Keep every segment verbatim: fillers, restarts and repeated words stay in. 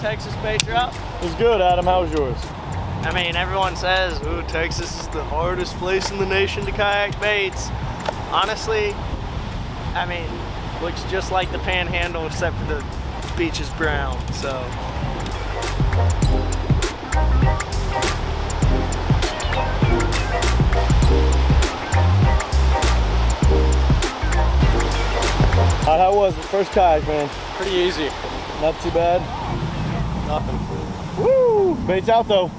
Texas bait drop. It was good, Adam. How was yours? I mean, everyone says, ooh, Texas is the hardest place in the nation to kayak baits. Honestly, I mean, looks just like the panhandle except for the beach is brown, so. Right, how was it? First kayak, man? Pretty easy. Not too bad. Nothing. Woo! Bait's out though.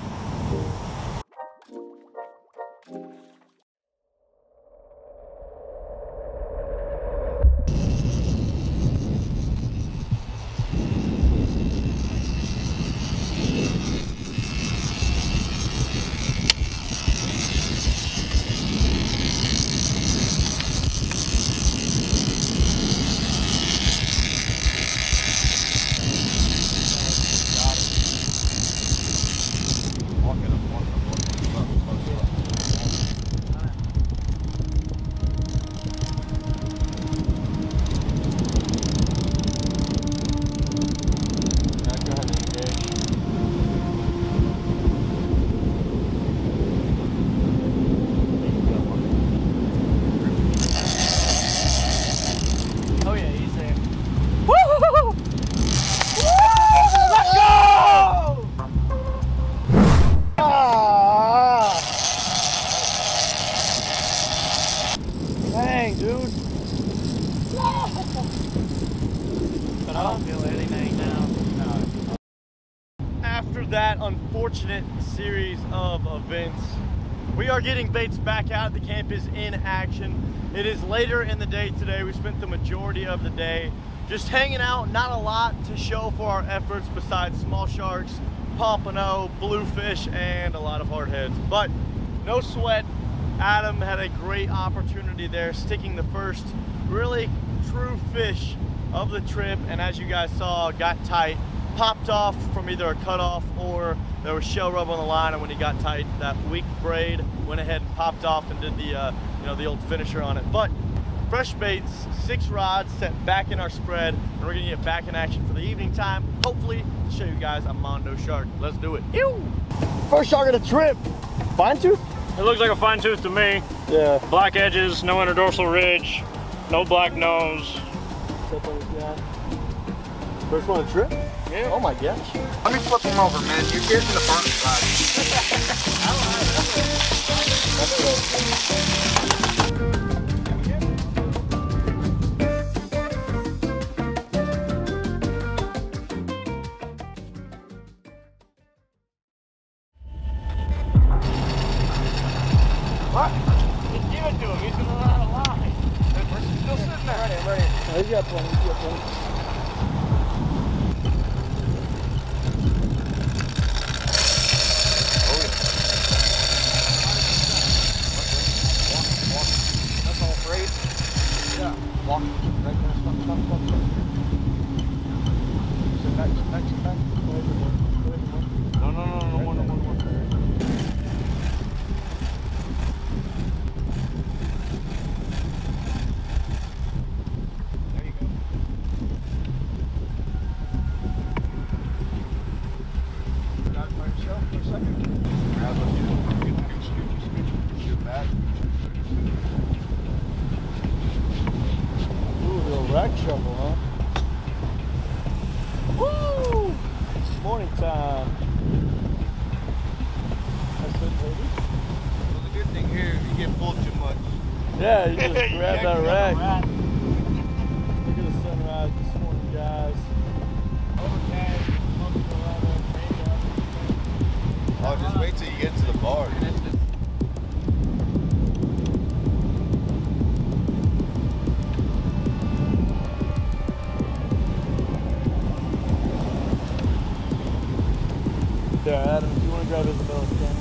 Unfortunate series of events. We are getting baits back out. The camp is in action. It is later in the day today. We spent the majority of the day just hanging out. Not a lot to show for our efforts besides small sharks, pompano, bluefish, and a lot of hardheads. But no sweat. Adam had a great opportunity there, sticking the first really true fish of the trip, and as you guys saw, got tight. Popped off from either a cutoff or there was shell rub on the line, and when he got tight, that weak braid went ahead and popped off and did the uh, you know the old finisher on it. But fresh baits, six rods set back in our spread, and we're gonna get back in action for the evening time. Hopefully, to show you guys a Mondo shark. Let's do it. Ew! First shark of the trip. Fine tooth? It looks like a fine tooth to me. Yeah. Black edges, no interdorsal ridge, no black nose. First one of the trip? Yeah. Oh my gosh. Let me flip him over, man. You're getting the burnt side. What? Just give it to him. He's going to run out of line. We're still sitting there. Right here, right here. He's got one. He's got one. Walk, right there, stop, stop, stop, stop. Sit back, sit back, sit back. No, no, no, no, no, no, no, no. There you go. Got it by yourself for a second. Grab a few, scoot, scoot, scoot back. Rack shovel, huh? Woo! It's morning time. That's it, baby. Well, the good thing here, you get pulled too much. Yeah, you just grab that rack. Right. Look at the sunrise this morning, guys. Overcast, pumping around that. Oh, just wait. wait till you get to the bar. There, Adam, do you want to grab Isabella's camera?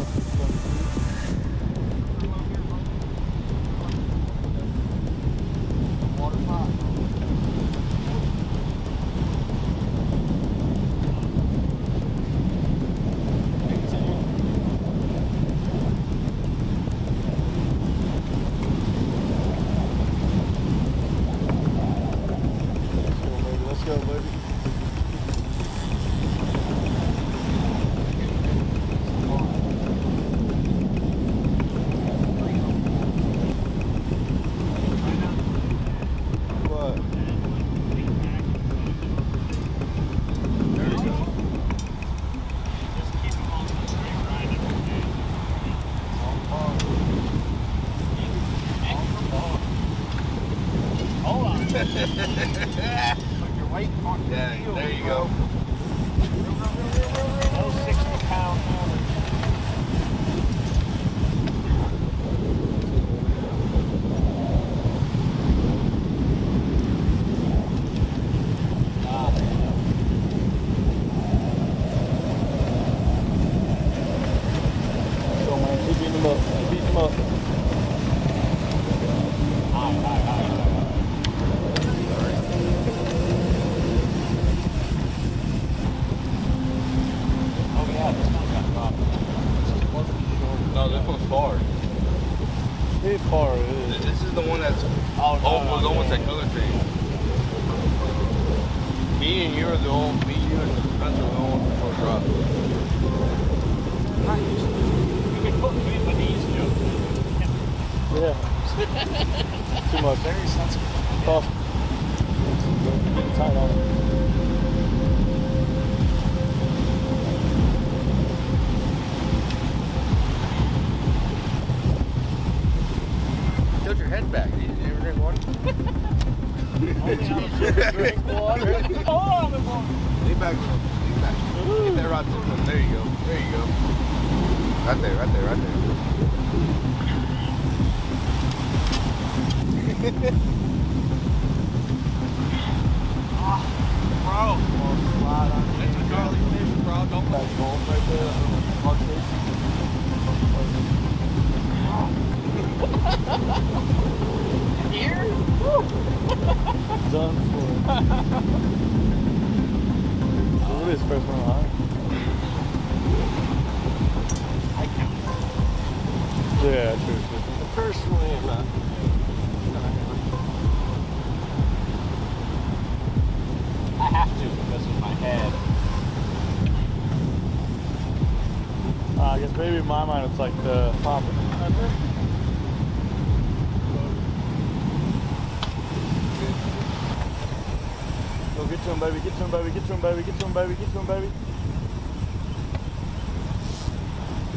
Maybe in my mind it's like the popper. Go get to him, baby, get to him, baby, get to him, baby, get to him, baby, get to him, baby.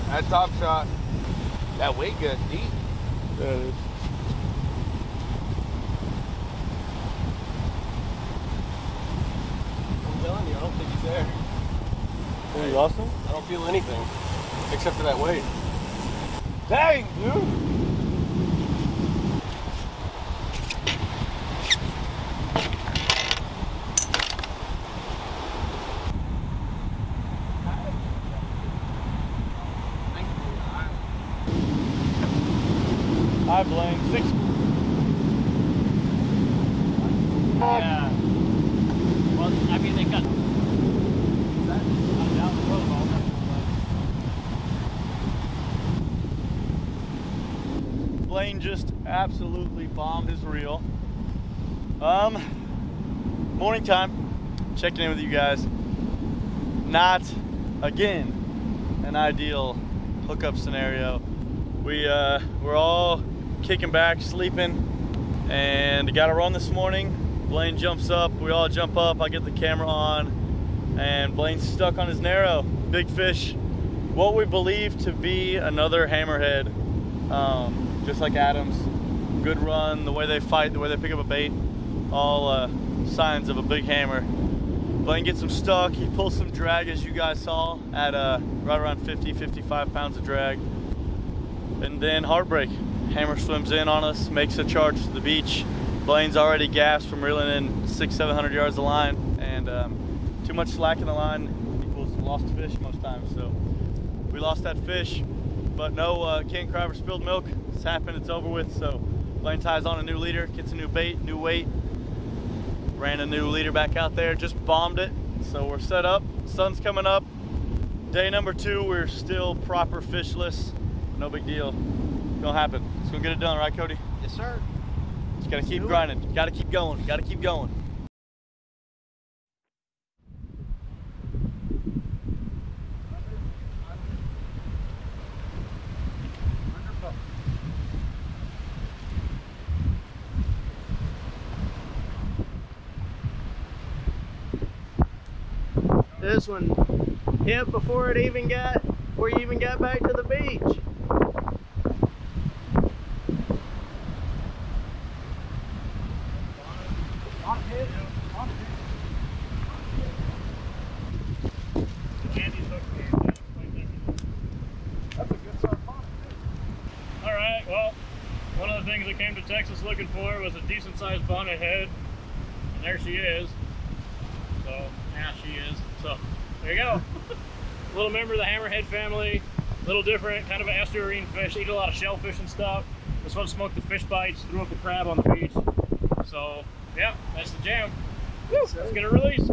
That top shot. That weight got deep. There it is. I'm telling you, I don't think he's there. Hey, you lost him? I don't feel anything. Except for that weight. Dang, dude! Hi, Blaine. Six. Yeah. Well, I mean, they got. Blaine just absolutely bombed his reel. Um, morning time, checking in with you guys. Not again an ideal hookup scenario. We uh, we're all kicking back, sleeping, and got a run this morning. Blaine jumps up, we all jump up. I get the camera on, and Blaine's stuck on his narrow, big fish. What we believe to be another hammerhead. Um, Just like Adam's, good run, the way they fight, the way they pick up a bait, all uh, signs of a big hammer. Blaine gets him stuck. He pulls some drag, as you guys saw, at uh, right around fifty, fifty-five pounds of drag. And then heartbreak. Hammer swims in on us, makes a charge to the beach. Blaine's already gassed from reeling in six, seven hundred yards of line, and um, too much slack in the line equals lost fish most times. So we lost that fish, but no uh, can't cry for spilled milk. It's happened. It's over with. So Blaine ties on a new leader, gets a new bait, new weight. Ran a new leader back out there, just bombed it. So we're set up. Sun's coming up. Day number two, we're still proper fishless. No big deal. It's gonna happen. It's gonna get it done, right, Cody? Yes, sir. Just gotta keep grinding. Gotta keep going. Gotta keep going. This one hit before it even got, before you even got back to the beach. Texas looking for was a decent sized bonnet head, and there she is. So now she is. So there you go. Little member of the hammerhead family, a little different, kind of an estuarine fish. Eat a lot of shellfish and stuff. This one smoked the fish bites, threw up a crab on the beach. So yeah, that's the jam. Woo, let's get a release.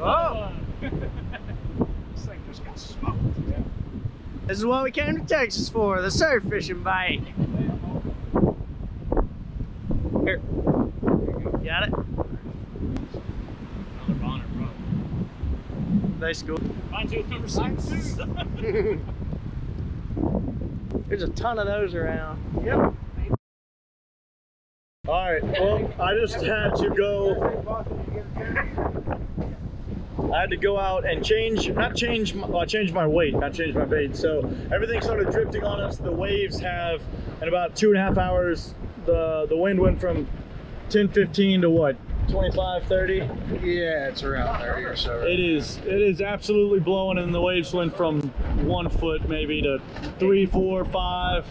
Oh. This thing just got smoked. Yeah. This is what we came to Texas for, the surf fishing bite. Here. Got it? Another bonnet, bro. Nice, cool. Mine too, number six. There's a ton of those around. Yep. Alright, well, I just had to go. I had to go out and change, not change, my, well, I changed my weight, not change my bait. So everything started drifting on us. The waves have, in about two and a half hours, the, the wind went from ten, fifteen to what? twenty-five, thirty? Yeah, it's around thirty or so. It is, it is absolutely blowing, and the waves went from one foot maybe to three, four, five.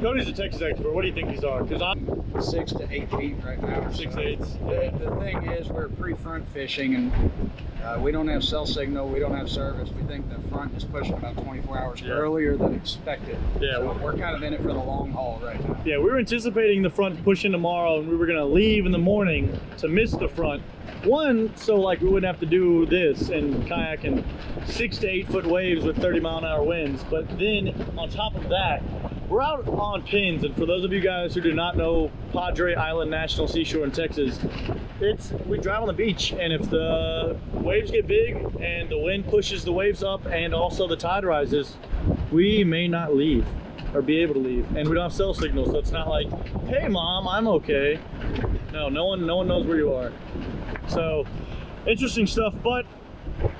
Cody's a Texas expert. What do you think these are? Because I'm six to eight feet right now. Six so. eights. The, the thing is, we're pre-front fishing, and uh, we don't have cell signal. We don't have service. We think the front is pushing about twenty-four hours yeah. earlier than expected. Yeah, so we're kind of in it for the long haul right now. Yeah, we were anticipating the front pushing tomorrow, and we were going to leave in the morning to miss the front. One, so like we wouldn't have to do this and kayak and six to eight foot waves with thirty mile an hour winds. But then on top of that, we're out on pins, and for those of you guys who do not know Padre Island National Seashore in Texas, it's we drive on the beach, and if the waves get big and the wind pushes the waves up and also the tide rises, we may not leave or be able to leave, and we don't have cell signals, so it's not like, hey mom, I'm okay. No, no one no one knows where you are. So interesting stuff, but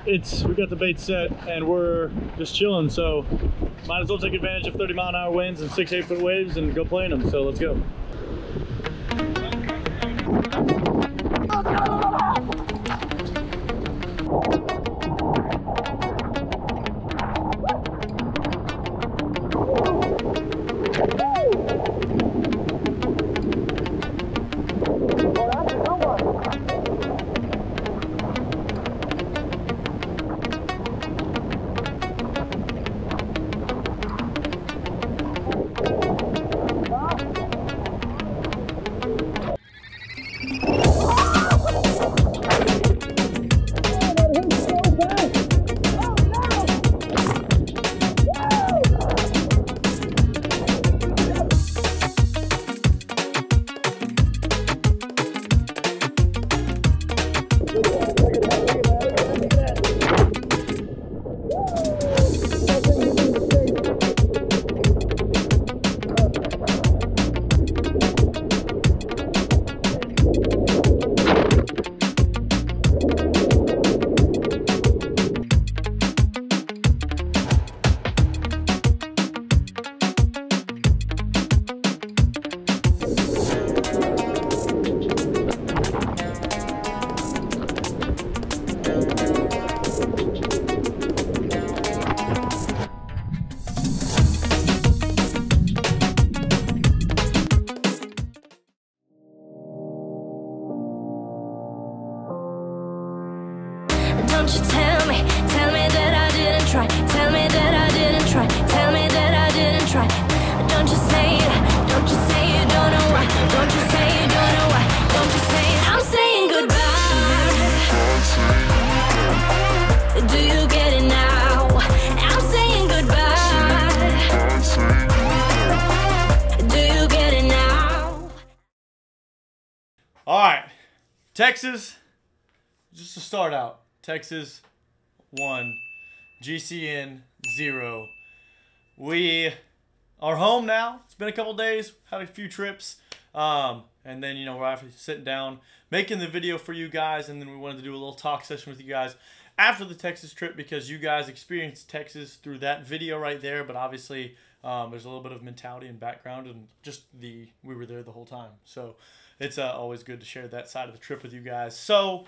it's we got the bait set and we're just chilling, so might as well take advantage of thirty mile an hour winds and six eight foot waves and go playing them. So let's go. You Won't you tell me, tell me that I didn't try, tell me that I didn't try, tell me that I didn't try. Don't you say it, don't you say you don't know why, don't you say you don't know why, don't you say it, I'm saying goodbye. Do you get it now? I'm saying goodbye. All right, Texas, just to start out, Texas one, G C N zero. We are home now. It's been a couple days, had a few trips, um, and then, you know, we're actually sitting down, making the video for you guys, and then we wanted to do a little talk session with you guys after the Texas trip because you guys experienced Texas through that video right there, but obviously um, there's a little bit of mentality and background and just the, we were there the whole time, so. It's uh, always good to share that side of the trip with you guys. So...